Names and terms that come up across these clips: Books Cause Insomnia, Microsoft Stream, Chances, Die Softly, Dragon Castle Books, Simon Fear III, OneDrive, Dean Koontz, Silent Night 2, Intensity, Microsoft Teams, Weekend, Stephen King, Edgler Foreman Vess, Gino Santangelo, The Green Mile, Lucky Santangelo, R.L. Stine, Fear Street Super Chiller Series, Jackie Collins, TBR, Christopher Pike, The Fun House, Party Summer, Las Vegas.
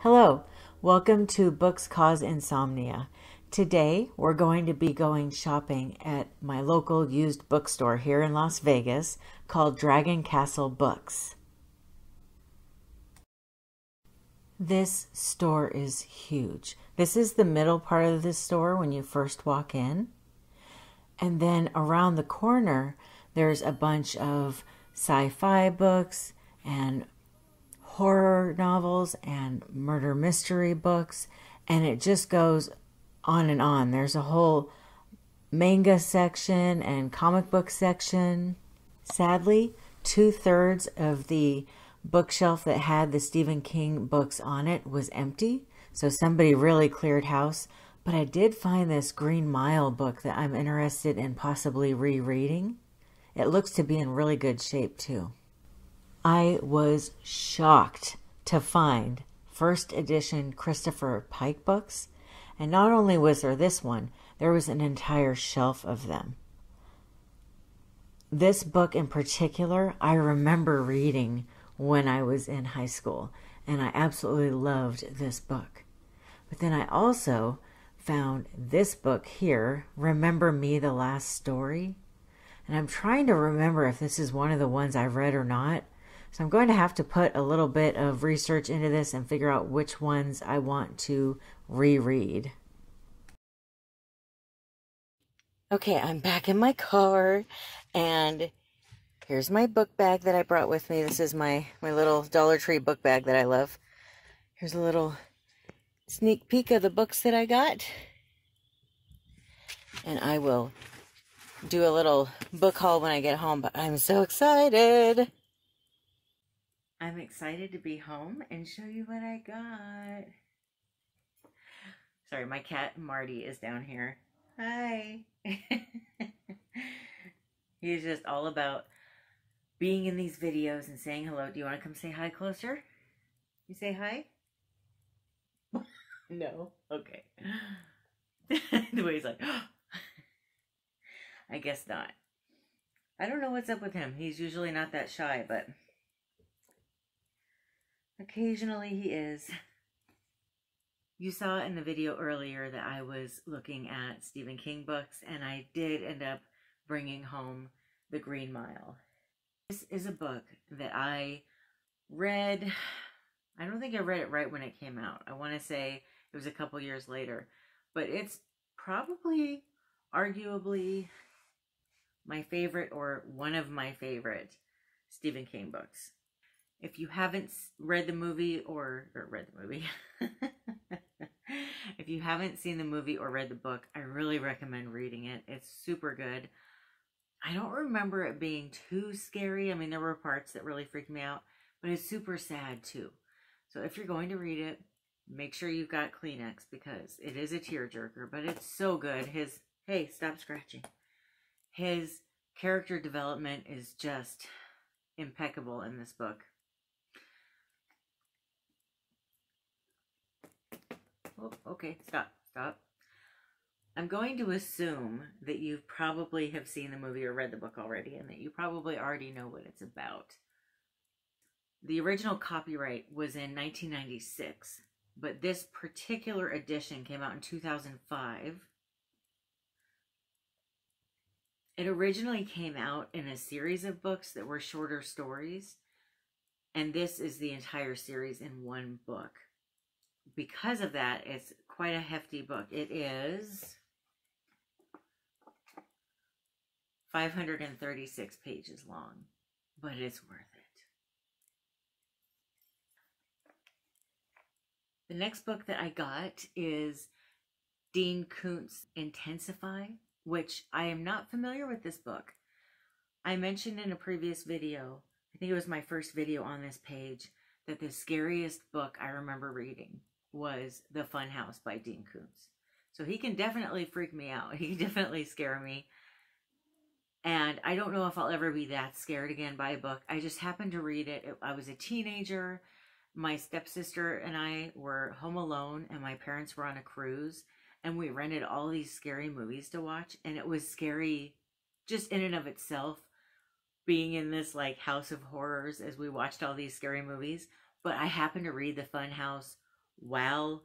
Hello, welcome to Books Cause Insomnia. Today we're going to be going shopping at my local used bookstore here in Las Vegas called Dragon Castle Books. This store is huge. This is the middle part of the store when you first walk in. And then around the corner, there's a bunch of sci-fi books and horror novels and murder mystery books, and it just goes on and on. There's a whole manga section and comic book section. Sadly, 2/3 of the bookshelf that had the Stephen King books on it was empty, so somebody really cleared house. But I did find this Green Mile book that I'm interested in possibly rereading. It looks to be in really good shape too. I was shocked to find first edition Christopher Pike books, and not only was there this one, there was an entire shelf of them. This book in particular, I remember reading when I was in high school, and I absolutely loved this book. But then I also found this book here, Remember Me, The Last Story, and I'm trying to remember if this is one of the ones I've read or not. So I'm going to have to put a little bit of research into this and figure out which ones I want to reread. Okay, I'm back in my car, and here's my book bag that I brought with me. This is my little Dollar Tree book bag that I love. Here's a little sneak peek of the books that I got. And I will do a little book haul when I get home, but I'm so excited! I'm excited to be home and show you what I got. Sorry, my cat Marty is down here. Hi. He's just all about being in these videos and saying hello. Do you want to come say hi closer? You say hi? No. Okay. The way he's like, oh. I guess not. I don't know what's up with him. He's usually not that shy, but occasionally he is. You saw in the video earlier that I was looking at Stephen King books, and I did end up bringing home The Green Mile. This is a book that I read. I don't think I read it right when it came out. I want to say it was a couple years later, but it's probably arguably my favorite, or one of my favorite Stephen King books. If you haven't read the movie or read the movie, if you haven't seen the movie or read the book, I really recommend reading it. It's super good. I don't remember it being too scary. I mean, there were parts that really freaked me out, but it's super sad too. So if you're going to read it, make sure you've got Kleenex, because it is a tearjerker, but it's so good. Hey, stop scratching. His character development is just impeccable in this book. Oh, okay, stop. I'm going to assume that you probably have seen the movie or read the book already, and that you probably already know what it's about. The original copyright was in 1996, but this particular edition came out in 2005. It originally came out in a series of books that were shorter stories, and this is the entire series in one book. Because of that, it's quite a hefty book. It is 536 pages long, but it's worth it. The next book that I got is Dean Koontz, Intensity, which I am not familiar with this book. I mentioned in a previous video, I think it was my first video on this page, that the scariest book I remember reading was The Fun House by Dean Koontz. So he can definitely freak me out. He can definitely scare me. And I don't know if I'll ever be that scared again by a book. I just happened to read it. I was a teenager. My stepsister and I were home alone, and my parents were on a cruise, and we rented all these scary movies to watch. And it was scary just in and of itself, being in this like house of horrors as we watched all these scary movies. But I happened to read The Fun House while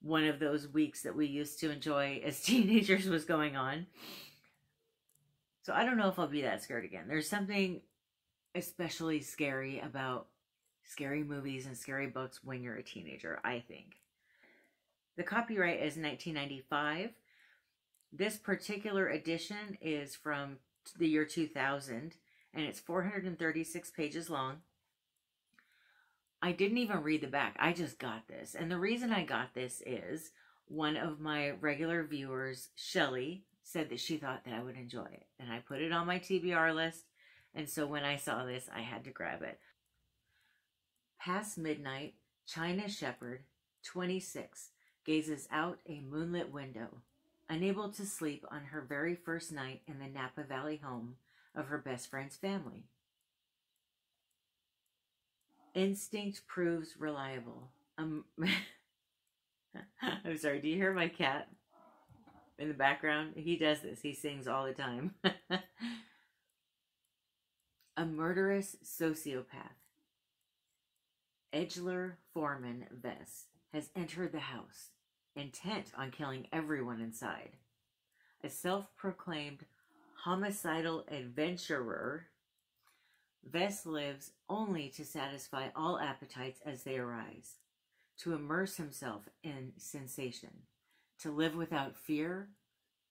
one of those weeks that we used to enjoy as teenagers was going on. So I don't know if I'll be that scared again. There's something especially scary about scary movies and scary books when you're a teenager, I think. The copyright is 1995. This particular edition is from the year 2000, and it's 436 pages long. I didn't even read the back. I just got this. And the reason I got this is one of my regular viewers, Shelly, said that she thought that I would enjoy it. And I put it on my TBR list. And so when I saw this, I had to grab it. Past midnight, China Shepherd, 26, gazes out a moonlit window, unable to sleep on her very first night in the Napa Valley home of her best friend's family. Instinct proves reliable. I'm sorry, do you hear my cat in the background? He does this. He sings all the time. A murderous sociopath, Edgler Foreman Vess, has entered the house, intent on killing everyone inside. A self-proclaimed homicidal adventurer, Vess lives only to satisfy all appetites as they arise, to immerse himself in sensation, to live without fear,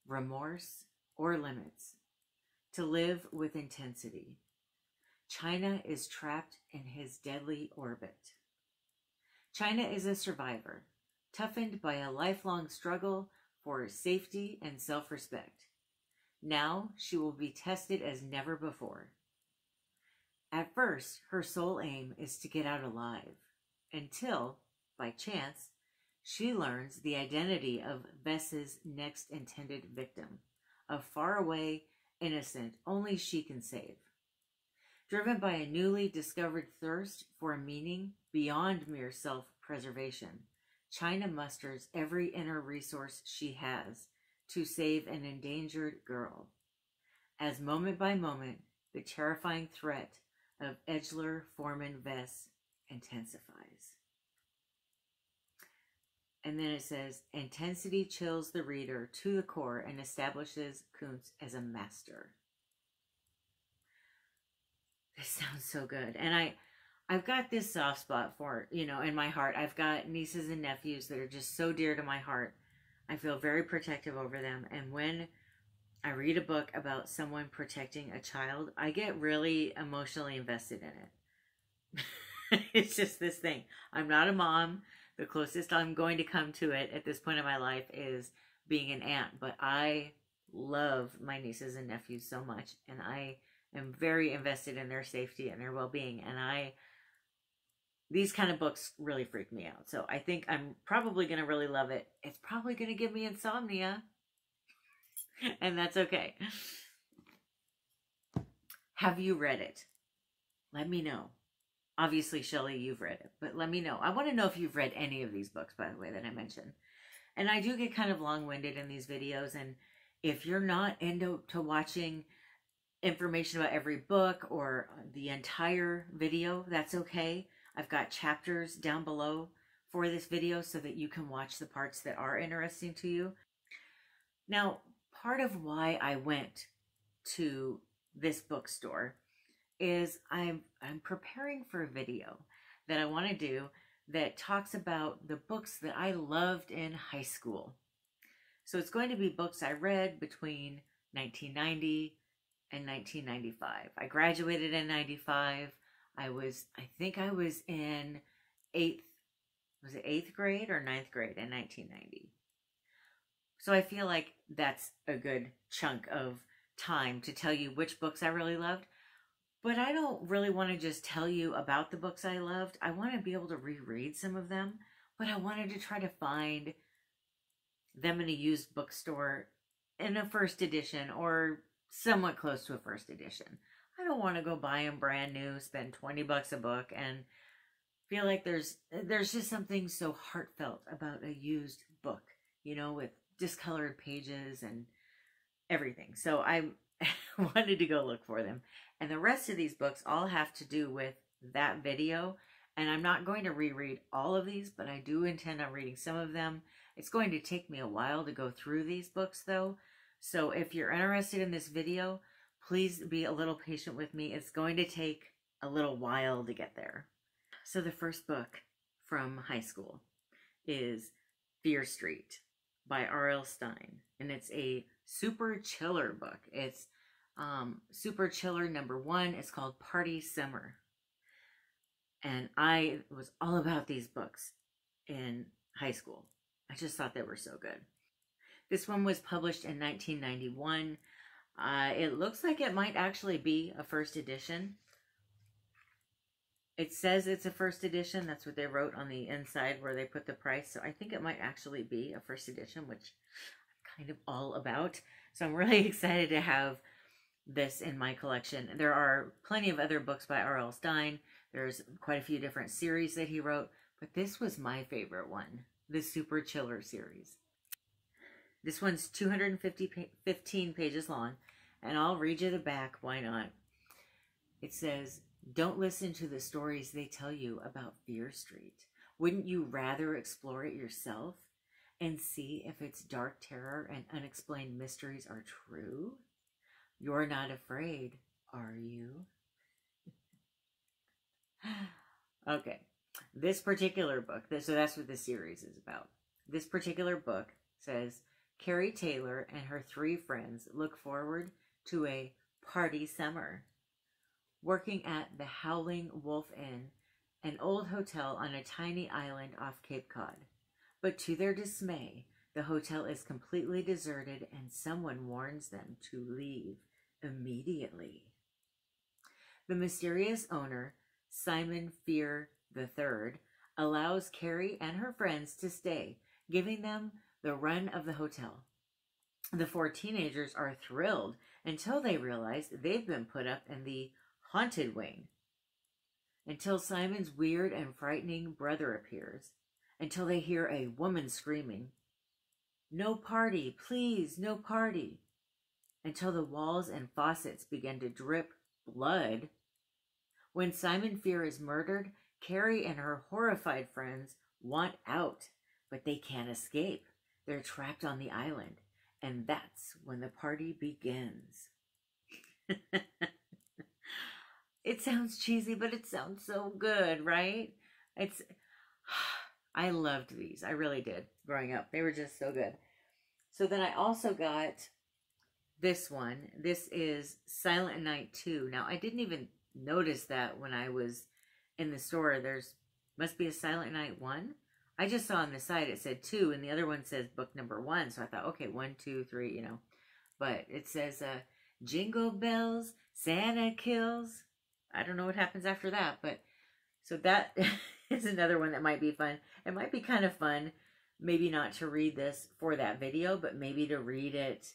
remorse, or limits, to live with intensity. China is trapped in his deadly orbit. China is a survivor, toughened by a lifelong struggle for safety and self-respect. Now she will be tested as never before. At first, her sole aim is to get out alive, until, by chance, she learns the identity of Vess's next intended victim, a faraway innocent only she can save. Driven by a newly discovered thirst for meaning beyond mere self-preservation, China musters every inner resource she has to save an endangered girl, as moment by moment, the terrifying threat of Edgler Foreman Vess intensifies. And then it says, intensity chills the reader to the core and establishes Koontz as a master. This sounds so good. And I've got this soft spot for, you know, in my heart. I've got nieces and nephews that are just so dear to my heart. I feel very protective over them. And when I read a book about someone protecting a child, I get really emotionally invested in it. It's just this thing. I'm not a mom. The closest I'm going to come to it at this point in my life is being an aunt. But I love my nieces and nephews so much. And I am very invested in their safety and their well-being. And these kind of books really freak me out. So I think I'm probably going to really love it. It's probably going to give me insomnia. And that's okay. Have you read it? Let me know. Obviously, Shelley, you've read it, but let me know. I want to know if you've read any of these books, by the way, that I mentioned. And I do get kind of long-winded in these videos, and if you're not into watching information about every book or the entire video, that's okay. I've got chapters down below for this video so that you can watch the parts that are interesting to you. Now, part of why I went to this bookstore is I'm preparing for a video that I want to do that talks about the books that I loved in high school. So it's going to be books I read between 1990 and 1995. I graduated in 95. I think I was in eighth grade or ninth grade in 1990. So I feel like that's a good chunk of time to tell you which books I really loved. But I don't really want to just tell you about the books I loved. I want to be able to reread some of them, but I wanted to try to find them in a used bookstore in a first edition or somewhat close to a first edition. I don't want to go buy them brand new, spend 20 bucks a book, and feel like there's just something so heartfelt about a used book, you know, with discolored pages and everything. So I wanted to go look for them. And the rest of these books all have to do with that video and I'm not going to reread all of these, but I do intend on reading some of them. It's going to take me a while to go through these books, though. So if you're interested in this video, please be a little patient with me. It's going to take a little while to get there. So the first book from high school is Fear Street by R.L. Stine, and it's a super chiller book. It's super chiller #1. It's called Party Summer, and I was all about these books in high school. I just thought they were so good. This one was published in 1991. It looks like it might actually be a first edition. It says it's a first edition. That's what they wrote on the inside where they put the price. So I think it might actually be a first edition, which I'm kind of all about. So I'm really excited to have this in my collection. There are plenty of other books by R.L. Stine. There's quite a few different series that he wrote, but this was my favorite one, the Super Chiller series. This one's 215 pages long, and I'll read you the back, why not? It says, "Don't listen to the stories they tell you about Fear Street. Wouldn't you rather explore it yourself and see if its dark terror and unexplained mysteries are true? You're not afraid, are you?" Okay, this particular book, so that's what this series is about. This particular book says, Carrie Taylor and her 3 friends look forward to a party summer. Working at the Howling Wolf Inn, an old hotel on a tiny island off Cape Cod. But to their dismay, the hotel is completely deserted and someone warns them to leave immediately. The mysterious owner, Simon Fear III, allows Carrie and her friends to stay, giving them the run of the hotel. The 4 teenagers are thrilled until they realize they've been put up in the haunted wing. Until Simon's weird and frightening brother appears. Until they hear a woman screaming, "No party, please, no party." Until the walls and faucets begin to drip blood. When Simon Fear is murdered, Carrie and her horrified friends want out, but they can't escape. They're trapped on the island, and that's when the party begins. It sounds cheesy, but it sounds so good, right? I loved these. I really did growing up. They were just so good. So then I also got this one. This is Silent Night 2. Now, I didn't even notice that when I was in the store. Must be a Silent Night 1. I just saw on the side it said 2, and the other one says book #1. So I thought, okay, 1, 2, 3, you know. But it says, Jingle Bells, Santa Kills. I don't know what happens after that, but so that is another one that might be fun. It might be kind of fun, maybe not to read this for that video, but maybe to read it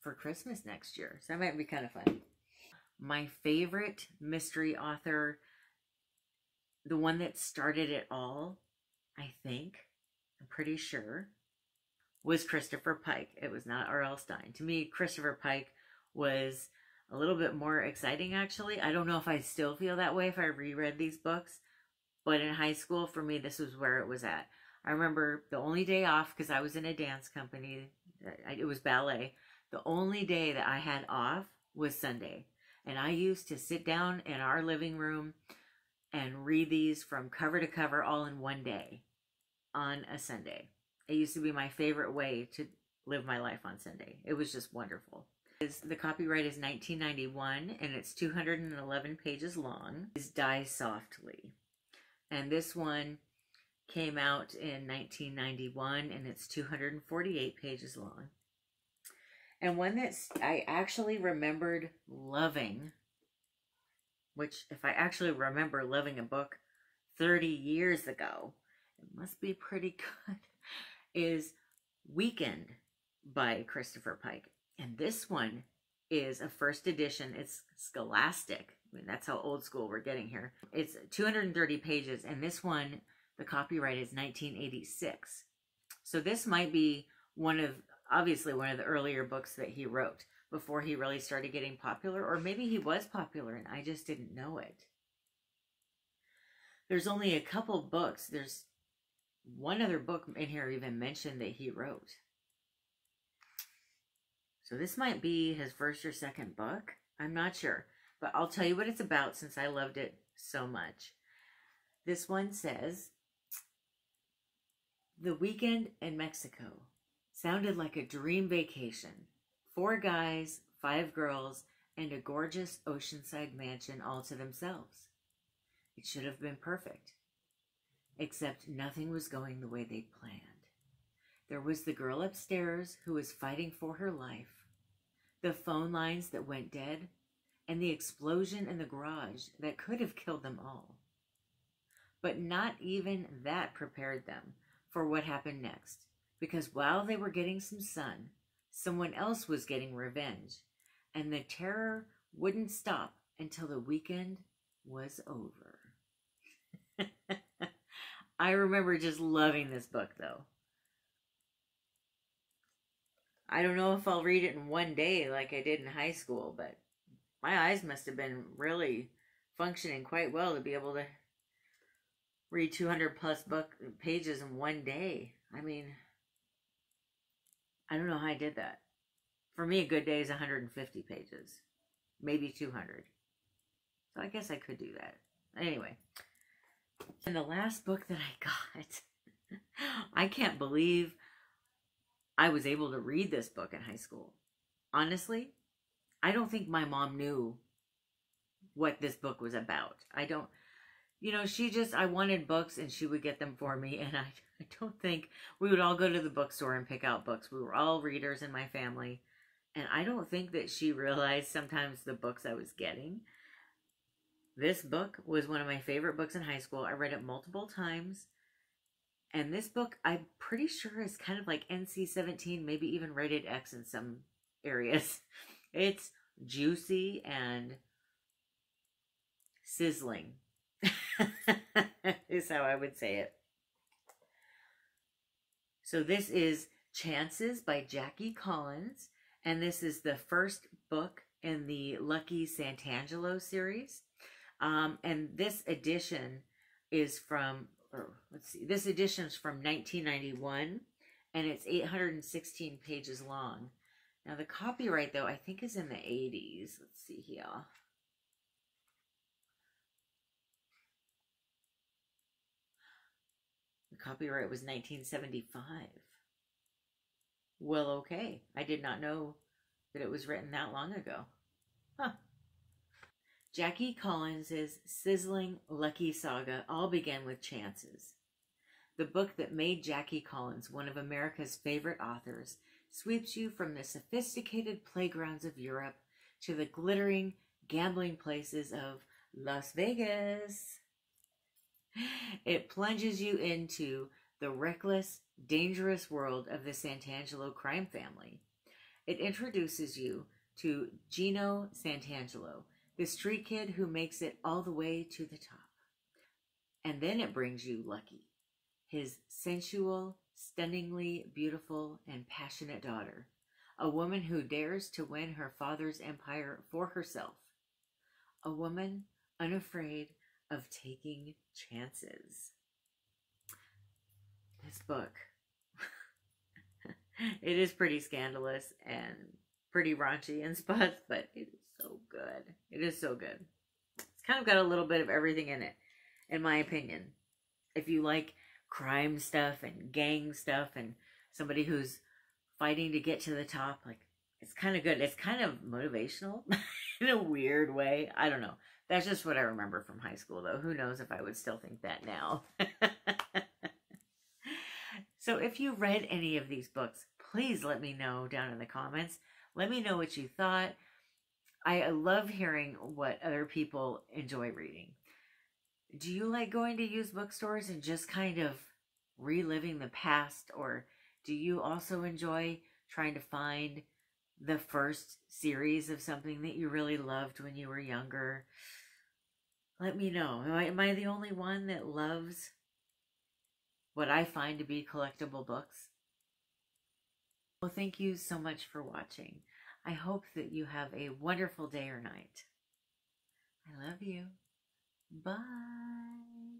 for Christmas next year. So that might be kind of fun. My favorite mystery author, the one that started it all, I think, I'm pretty sure, was Christopher Pike. It was not R.L. Stine. To me, Christopher Pike was a little bit more exciting, actually. I don't know if I still feel that way if I reread these books, but in high school, for me, this was where it was at. I remember the only day off, because I was in a dance company, it was ballet, the only day that I had off was Sunday. And I used to sit down in our living room and read these from cover to cover all in one day on a Sunday. It used to be my favorite way to live my life on Sunday. It was just wonderful. The copyright is 1991 and it's 211 pages long. It's Die Softly. And this one came out in 1991 and it's 248 pages long. And one that I actually remembered loving, which if I actually remember loving a book 30 years ago, it must be pretty good, is Weekend by Christopher Pike. And this one is a first edition. It's Scholastic. I mean, that's how old school we're getting here. It's 230 pages, and this one, the copyright is 1986. So this might be obviously one of the earlier books that he wrote before he really started getting popular, or maybe he was popular and I just didn't know it. There's only a couple books. There's one other book in here even mentioned that he wrote. So this might be his first or second book. I'm not sure. But I'll tell you what it's about since I loved it so much. This one says, the weekend in Mexico sounded like a dream vacation. 4 guys, 5 girls, and a gorgeous oceanside mansion all to themselves. It should have been perfect. Except nothing was going the way they'd planned. There was the girl upstairs who was fighting for her life, the phone lines that went dead, and the explosion in the garage that could have killed them all. But not even that prepared them for what happened next, because while they were getting some sun, someone else was getting revenge, and the terror wouldn't stop until the weekend was over. I remember just loving this book, though. I don't know if I'll read it in one day like I did in high school, but my eyes must have been really functioning quite well to be able to read 200 plus book pages in one day. I mean, I don't know how I did that. For me, a good day is 150 pages, maybe 200. So I guess I could do that. Anyway, and the last book that I got, I can't believe I was able to read this book in high school. Honestly, I don't think my mom knew what this book was about. I don't, you know, she just, I wanted books and she would get them for me. And I don't think we would all go to the bookstore and pick out books. We were all readers in my family. And I don't think that she realized sometimes the books I was getting. This book was one of my favorite books in high school. I read it multiple times. And this book, I'm pretty sure, is kind of like NC-17, maybe even rated X in some areas. It's juicy and sizzling, is how I would say it. So this is Chances by Jackie Collins, and this is the first book in the Lucky Santangelo series. And this edition is from, let's see, this edition is from 1991, and it's 816 pages long. Now, the copyright, though, I think is in the 80s. Let's see here. The copyright was 1975. Well, okay. I did not know that it was written that long ago. Huh. Jackie Collins' sizzling Lucky saga all began with Chances, the book that made Jackie Collins one of America's favorite authors, sweeps you from the sophisticated playgrounds of Europe to the glittering gambling places of Las Vegas. It plunges you into the reckless, dangerous world of the Santangelo crime family. It introduces you to Gino Santangelo, the street kid who makes it all the way to the top. And then it brings you Lucky, his sensual, stunningly beautiful and passionate daughter, a woman who dares to win her father's empire for herself, a woman unafraid of taking chances. This book, it is pretty scandalous and pretty raunchy in spots, but it is so good. It is so good. It's kind of got a little bit of everything in it, in my opinion. If you like crime stuff and gang stuff and somebody who's fighting to get to the top, like, it's kind of good. It's kind of motivational in a weird way. I don't know. That's just what I remember from high school, though. Who knows if I would still think that now. So if you read any of these books, please let me know down in the comments. Let me know what you thought. I love hearing what other people enjoy reading. Do you like going to used bookstores and just kind of reliving the past? Or do you also enjoy trying to find the first series of something that you really loved when you were younger? Let me know. Am I the only one that loves what I find to be collectible books? Well, thank you so much for watching. I hope that you have a wonderful day or night. I love you. Bye.